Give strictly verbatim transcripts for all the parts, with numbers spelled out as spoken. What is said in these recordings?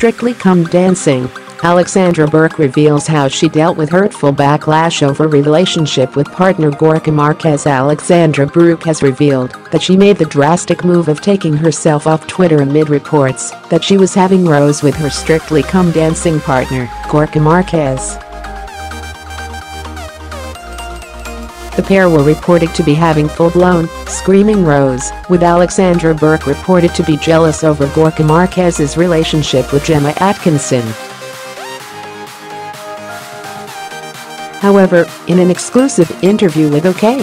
Strictly Come Dancing, Alexandra Burke reveals how she dealt with hurtful backlash over relationship with partner Gorka Marquez. Alexandra Burke has revealed that she made the drastic move of taking herself off Twitter amid reports that she was having rows with her Strictly Come Dancing partner, Gorka Marquez. The pair were reported to be having full-blown, screaming rows, with Alexandra Burke reported to be jealous over Gorka Marquez's relationship with Gemma Atkinson. However, in an exclusive interview with OK!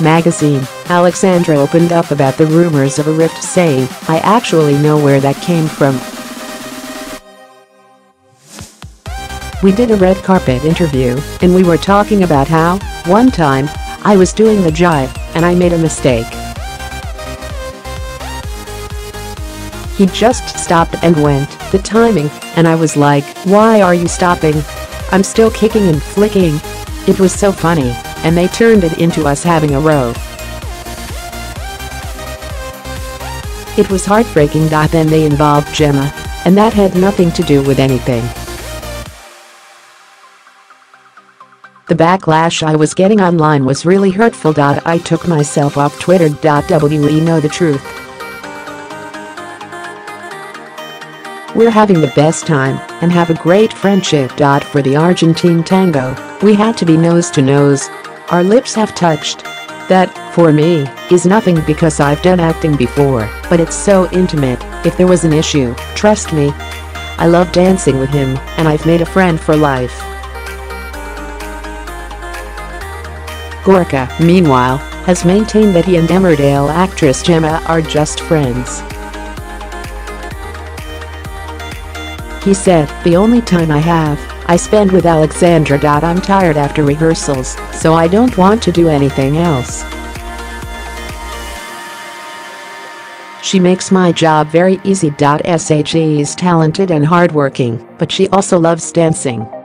Magazine, Alexandra opened up about the rumors of a rift, saying, "I actually know where that came from. We did a red carpet interview, and we were talking about how, one time, I was doing the jive, and I made a mistake. He just stopped and went, the timing, and I was like, why are you stopping? I'm still kicking and flicking. It was so funny, and they turned it into us having a row. It was heartbreaking. Then they involved Gemma, and that had nothing to do with anything. The backlash I was getting online was really hurtful. I took myself off Twitter. We know the truth. We're having the best time and have a great friendship. For the Argentine tango, we had to be nose to nose. Our lips have touched. That, for me, is nothing because I've done acting before, but it's so intimate. If there was an issue, trust me. I love dancing with him, and I've made a friend for life." Gorka, meanwhile, has maintained that he and Emmerdale actress Gemma are just friends. He said, "The only time I have, I spend with Alexandra. I'm tired after rehearsals, so I don't want to do anything else. She makes my job very easy. She's talented and hardworking, but she also loves dancing.